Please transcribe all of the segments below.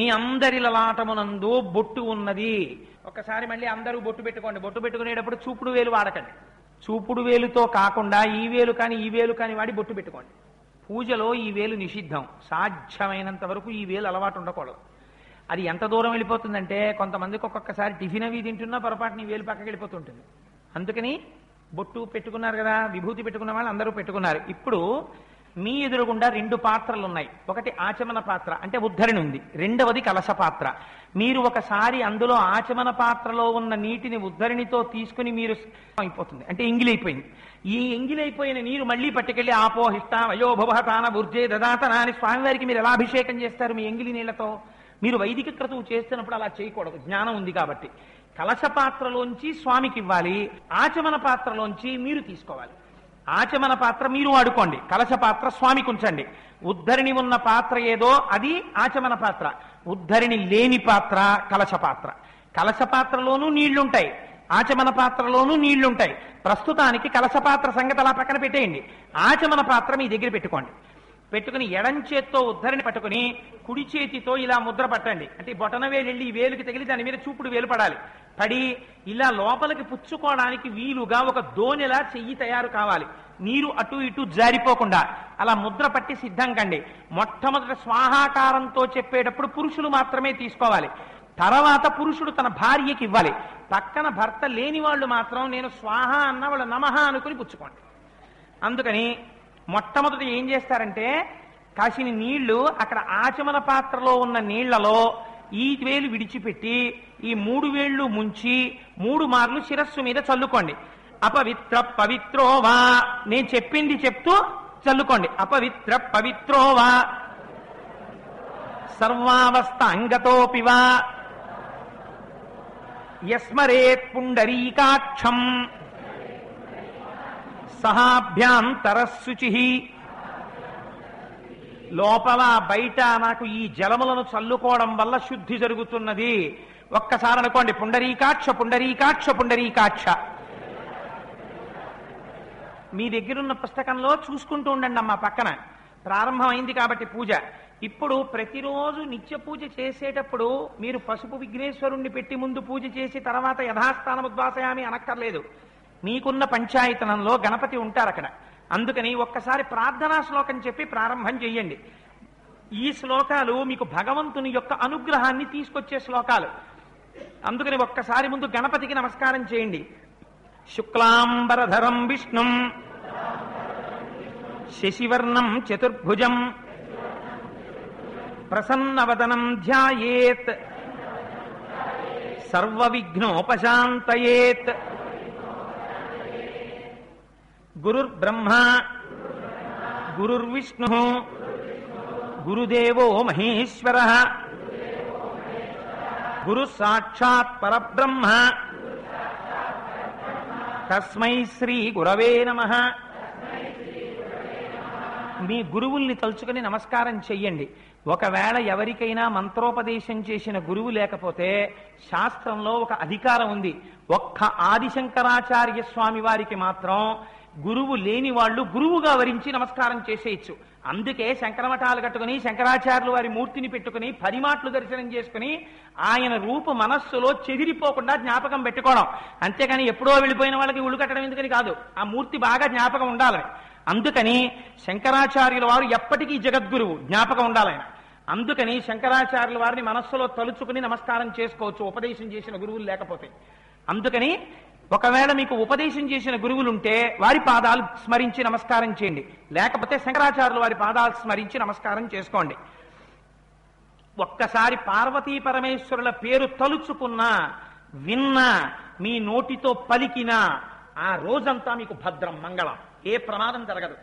మీ అందరి లలాటమునందు బొట్టు ఉన్నది. ఒకసారి మళ్ళీ అందరూ బొట్టు పెట్టుకోండి. బొట్టు పెట్టుకునేటప్పుడు చూపుడు వేలు వాడకండి. చూపుడు వేలుతో కాకుండా ఈ వేలు కానీ ఈ వేలు కానీ వాడి బొట్టు పెట్టుకోండి. పూజలో ఈ వేలు నిషిద్ధం. సాధ్యమైనంత వరకు ఈ వేలు అలవాటు ఉండకూడదు. అది ఎంత దూరం వెళ్ళిపోతుందంటే కొంతమందికి ఒక్కొక్కసారి టిఫిన్ అవి తింటున్నా పొరపాటుని వేలు పక్కకి వెళ్ళిపోతుంటుంది. అందుకని బొట్టు పెట్టుకున్నారు కదా, విభూతి పెట్టుకున్న వాళ్ళు అందరూ పెట్టుకున్నారు. ఇప్పుడు మీ ఎదురుగుండా రెండు పాత్రలు ఉన్నాయి. ఒకటి ఆచమన పాత్ర, అంటే ఉద్ధరణ ఉంది. రెండవది కలశ పాత్ర. మీరు ఒకసారి అందులో ఆచమన పాత్రలో ఉన్న నీటిని ఉద్ధరణితో తీసుకుని మీరు అయిపోతుంది, అంటే ఎంగిలైపోయింది. ఈ ఎంగిలైపోయిన నీరు మళ్ళీ పట్టుకెళ్ళి ఆపోహిష్ట వయోభవ తాన బుర్జే దదాతన అని స్వామివారికి మీరు ఎలా అభిషేకం చేస్తారు మీ ఎంగిలి నీళ్లతో? మీరు వైదిక క్రతువు చేస్తున్నప్పుడు అలా చేయకూడదు, జ్ఞానం ఉంది కాబట్టి. కలశ పాత్రలోంచి స్వామికి ఇవ్వాలి, ఆచమన పాత్రలోంచి మీరు తీసుకోవాలి. ఆచమన పాత్ర మీరు వాడుకోండి, కలశ పాత్ర స్వామికి ఉంచండి. ఉద్ధరిణి ఉన్న పాత్ర ఏదో అది ఆచమన పాత్ర, ఉద్ధరిణి లేని పాత్ర కలశ పాత్ర. కలశ పాత్రలోనూ నీళ్లుంటాయి, ఆచమన పాత్రలోనూ నీళ్లుంటాయి. ప్రస్తుతానికి కలశ పాత్ర సంగతి అలా పక్కన పెట్టేయండి. ఆచమన పాత్ర మీ దగ్గర పెట్టుకోండి. పెట్టుకుని ఎడం చేత్తో ఉద్ధరిణి పట్టుకుని కుడి చేతితో ఇలా ముద్ర పట్టండి. అంటే బొటన వేలు వెళ్ళి ఈ వేలుకి తగిలి దాని మీద చూపుడు వేలు పడాలి. పడి ఇలా లోపలికి పుచ్చుకోవడానికి వీలుగా ఒక దోణిలా చెయ్యి తయారు కావాలి. నీరు అటు ఇటు జారిపోకుండా అలా ముద్ర పట్టి సిద్ధం కండి. మొట్టమొదటి స్వాహాకారంతో చెప్పేటప్పుడు పురుషులు మాత్రమే తీసుకోవాలి. తర్వాత పురుషుడు తన భార్యకి ఇవ్వాలి. పక్కన భర్త లేని వాళ్ళు మాత్రం నేను స్వాహ అన్న వాళ్ళు నమః అనుకుని పుచ్చుకోండి. అందుకని మొట్టమొదటి ఏం చేస్తారంటే కాసిని నీళ్లు అక్కడ ఆచమన పాత్రలో ఉన్న నీళ్లలో ఈ వేలు విడిచిపెట్టి ఈ మూడు వేళ్లు ముంచి 3 మార్లు శిరస్సు మీద చల్లుకోండి. అపవిత్ర పవిత్రోవా, నేను చెప్పింది చెప్తూ చల్లుకోండి. అపవిత్ర పవిత్రోవా సర్వావస్థ అంగతోపివా యస్మరేత్ పుండరీకాక్షం సహాభ్యాంతరశుచి. లోపల బయట నాకు ఈ జలములను చల్లుకోవడం వల్ల శుద్ధి జరుగుతున్నది. ఒక్కసారి అనుకోండి, పుండరీకాక్ష పుండరీకాక్ష పుండరీకాక్ష. మీ దగ్గరున్న పుస్తకంలో చూసుకుంటూ ఉండండి అమ్మా. పక్కన ప్రారంభమైంది కాబట్టి పూజ. ఇప్పుడు ప్రతిరోజు నిత్య పూజ చేసేటప్పుడు మీరు పసుపు విఘ్నేశ్వరుణ్ణి పెట్టి ముందు పూజ చేసి తర్వాత యథాస్థానం ఉద్వాసయామి అనక్కర్లేదు. మీకున్న పంచాయతనంలో గణపతి ఉంటారు అక్కడ. అందుకని ఒక్కసారి ప్రార్థనా శ్లోకం చెప్పి ప్రారంభం చెయ్యండి. ఈ శ్లోకాలు మీకు భగవంతుని యొక్క అనుగ్రహాన్ని తీసుకొచ్చే శ్లోకాలు. అందుకని ఒక్కసారి ముందు గణపతికి నమస్కారం చేయండి. శుక్లాంబరధరం విష్ణుం శశివర్ణం చతుర్భుజం ప్రసన్నవదనం ధ్యాయేత్ సర్వవిఘ్నోపశాంతయేత్. గురుర్బ్రహ్మ గురుర్విష్ణు గురుదేవో మహేశ్వర గురు సాక్షాత్ పరబ్రహ్మ తస్మై శ్రీ గురవే నమః. మీ గురువుల్ని తలుచుకుని నమస్కారం చెయ్యండి. ఒకవేళ ఎవరికైనా మంత్రోపదేశం చేసిన గురువు లేకపోతే శాస్త్రంలో ఒక అధికారం ఉంది. ఒక్క ఆదిశంకరాచార్య స్వామి వారికి మాత్రం గురువు లేని వాళ్ళు గురువుగా వరించి నమస్కారం చేసేయచ్చు. అందుకే శంకరమఠాలు కట్టుకుని శంకరాచార్యులు వారి మూర్తిని పెట్టుకుని 10 మాటలు దర్శనం చేసుకుని ఆయన రూపు మనస్సులో చెదిరిపోకుండా జ్ఞాపకం పెట్టుకోవడం. అంతేకాని ఎప్పుడో వెళ్ళిపోయిన వాళ్ళకి ఉళ్ళు కట్టడం ఎందుకని కాదు, ఆ మూర్తి బాగా జ్ఞాపకం ఉండాలి. అందుకని శంకరాచార్యుల వారు ఎప్పటికీ జగద్గురువు, జ్ఞాపకం ఉండాలయన. అందుకని శంకరాచార్యుల వారిని మనస్సులో తలుచుకుని నమస్కారం చేసుకోవచ్చు ఉపదేశం చేసిన గురువులు లేకపోతే. అందుకని ఒకవేళ మీకు ఉపదేశం చేసిన గురువులుంటే వారి పాదాలు స్మరించి నమస్కారం చేయండి. లేకపోతే శంకరాచార్యుల వారి పాదాలు స్మరించి నమస్కారం చేసుకోండి. ఒక్కసారి పార్వతీ పరమేశ్వరుల పేరు తలుచుకున్నా, విన్నా, మీ నోటితో పలికినా ఆ రోజంతా మీకు భద్రం, మంగళం, ఏ ప్రమాదం జరగదు.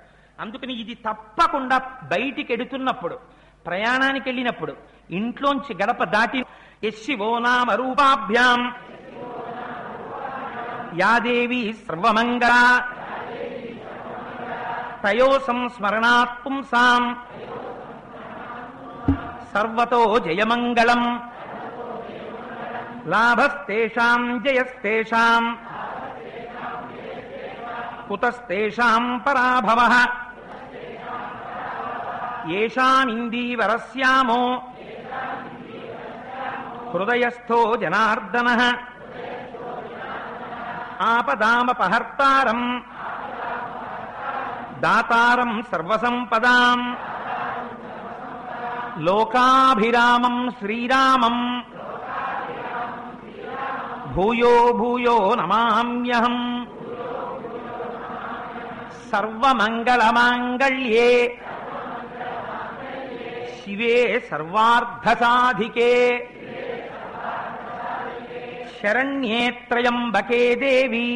అందుకని ఇది తప్పకుండా బయటికి ఎడుతున్నప్పుడు, ప్రయాణానికి వెళ్ళినప్పుడు, ఇంట్లోంచి గడప దాటి శివో నామ రూపాభ్యాం యాదేవి సర్వమంగళ తయోసం స్మరణాత్ పుంసాం సర్వతో జయమంగళం లాభస్తేషాం జయస్తేషాం కుతస్తేషాం పరాభవః ఏషామిందీవరస్యామో हृदयस्थो जनार्दनः आपदामपहर्तारं दातारं सर्वसंपदां लोकाभिरामं श्रीरामं भूयो भूयो नमाम्यहम् सर्वमंगलमांगल्ये शिवे सर्वार्थसाधिके शरण्ये त्रयंबके देवी।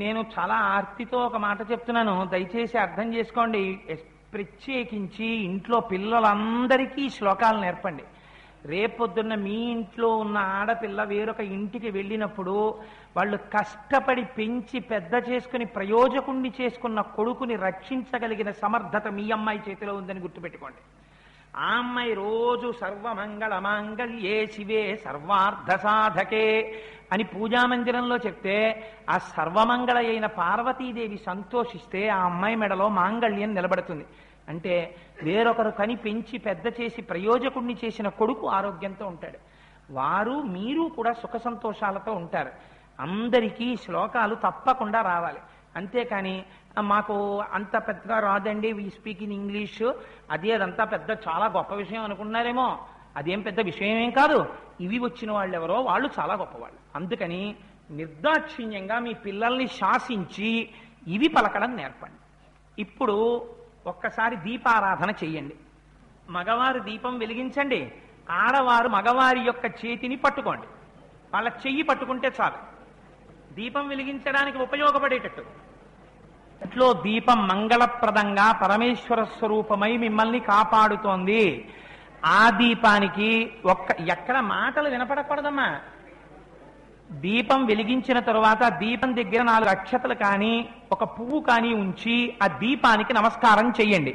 నేను చాలా ఆర్తితో ఒక మాట చెప్తున్నాను, దయచేసి అర్థం చేసుకోండి. ప్రత్యేకించి ఇంట్లో పిల్లలందరికీ శ్లోకాలు నేర్పండి. రేపొద్దున్న మీ ఇంట్లో ఉన్న ఆడపిల్ల వేరొక ఇంటికి వెళ్ళినప్పుడు వాళ్ళు కష్టపడి పెంచి పెద్ద చేసుకుని ప్రయోజకుణ్ణి చేసుకున్న కొడుకుని రక్షించగలిగిన సమర్థత మీ అమ్మాయి చేతిలో ఉందని గుర్తుపెట్టుకోండి. ఆ అమ్మాయి రోజు సర్వమంగళమాంగళ్యే శివే సర్వార్థ సాధకే అని పూజామందిరంలో చెప్తే ఆ సర్వమంగళ అయిన పార్వతీదేవి సంతోషిస్తే ఆ అమ్మాయి మెడలో మాంగళ్యం నిలబడుతుంది. అంటే వేరొకరు కని పెంచి పెద్ద చేసి ప్రయోజకుడిని చేసిన కొడుకు ఆరోగ్యంతో ఉంటాడు. వారు మీరు కూడా సుఖ సంతోషాలతో ఉంటారు. అందరికీ శ్లోకాలు తప్పకుండా రావాలి. అంతేకాని మాకు అంత పెద్దగా రాదండి, వీ స్పీక్ ఇన్ ఇంగ్లీష్, అదే అదంతా పెద్ద చాలా గొప్ప విషయం అనుకున్నారేమో. అదేం పెద్ద విషయమేం కాదు. ఇవి వచ్చిన వాళ్ళు ఎవరో వాళ్ళు చాలా గొప్పవాళ్ళు. అందుకని నిర్దాక్షిణ్యంగా మీ పిల్లల్ని శాసించి ఇవి పలకడం నేర్పండి. ఇప్పుడు ఒక్కసారి దీపారాధన చెయ్యండి. మగవారు దీపం వెలిగించండి, ఆడవారు మగవారి యొక్క చేతిని పట్టుకోండి. వాళ్ళ చెయ్యి పట్టుకుంటే చాలు, దీపం వెలిగించడానికి ఉపయోగపడేటట్టు. అట్లో దీపం మంగళప్రదంగా పరమేశ్వర స్వరూపమై మిమ్మల్ని కాపాడుతోంది. ఆ దీపానికి ఒక్క ఎక్కడ మాటలు వినపడకూడదమ్మా. దీపం వెలిగించిన తరువాత దీపం దగ్గర 4 అక్షతలు కానీ ఒక పువ్వు కానీ ఉంచి ఆ దీపానికి నమస్కారం చెయ్యండి.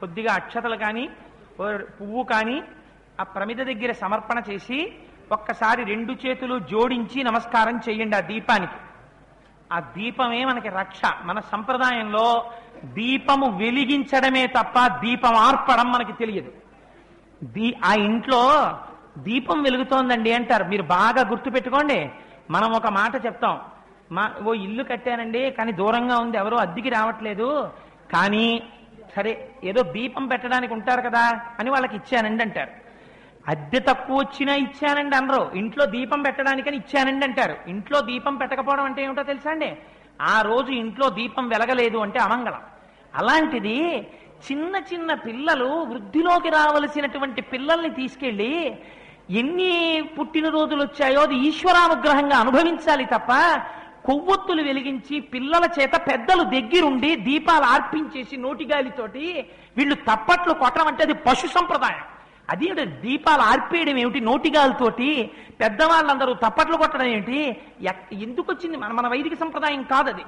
కొద్దిగా అక్షతలు కానీ పువ్వు కానీ ఆ ప్రమిద దగ్గర సమర్పణ చేసి ఒక్కసారి 2 చేతులు జోడించి నమస్కారం చెయ్యండి ఆ దీపానికి. ఆ దీపమే మనకి రక్ష. మన సంప్రదాయంలో దీపము వెలిగించడమే తప్ప దీపం ఆర్పడం మనకి తెలియదు. ఆ ఇంట్లో దీపం వెలుగుతోందండి అంటారు. మీరు బాగా గుర్తుపెట్టుకోండి. మనం ఒక మాట చెప్తాం, ఓ ఇల్లు కట్టానండి కానీ దూరంగా ఉంది, ఎవరో అద్దెకి రావట్లేదు, కానీ సరే ఏదో దీపం పెట్టడానికి ఉంటారు కదా అని వాళ్ళకి ఇచ్చానండి అంటారు. అద్దె తక్కువ వచ్చినా ఇచ్చానండి అనరు, ఇంట్లో దీపం పెట్టడానికని ఇచ్చానండి అంటారు. ఇంట్లో దీపం పెట్టకపోవడం అంటే ఏమిటో తెలుసా అండి? ఆ రోజు ఇంట్లో దీపం వెలగలేదు అంటే అమంగళం. అలాంటిది చిన్న చిన్న పిల్లలు వృద్ధిలోకి రావలసినటువంటి పిల్లల్ని తీసుకెళ్ళి ఎన్ని పుట్టినరోజులు వచ్చాయో అది ఈశ్వరానుగ్రహంగా అనుభవించాలి తప్ప కొవ్వొత్తులు వెలిగించి పిల్లల చేత పెద్దలు దగ్గరుండి దీపాలు ఆర్పించేసి నోటిగాలితోటి వీళ్ళు తప్పట్లు కొట్టడం అంటే అది పశు సంప్రదాయం. అది దీపాలు ఆర్పేయడం ఏమిటి నోటిగాలితోటి, పెద్దవాళ్ళందరూ తప్పట్లు కొట్టడం ఏమిటి, ఎందుకు వచ్చింది? మన వైదిక సంప్రదాయం కాదది.